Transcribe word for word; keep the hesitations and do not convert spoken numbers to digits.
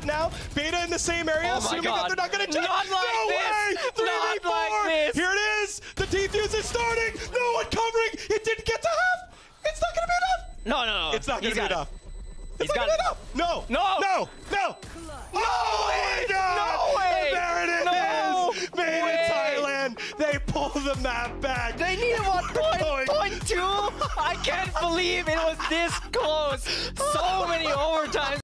flat now. Beta in the same area. Oh my God. They're not going to jump. Not like no this. Way. three v four. Like this. Here it is. The defuse is starting. No one covering. It didn't get to half. It's not going to be enough. No, no, no. It's not going to be enough. It's He's not going to be enough. No. No. No. No. No, no way. No way. There it is. No Made way. In Thailand. They pull the map back. They needed one point. Point two. I can't believe it was this close. So many overtimes.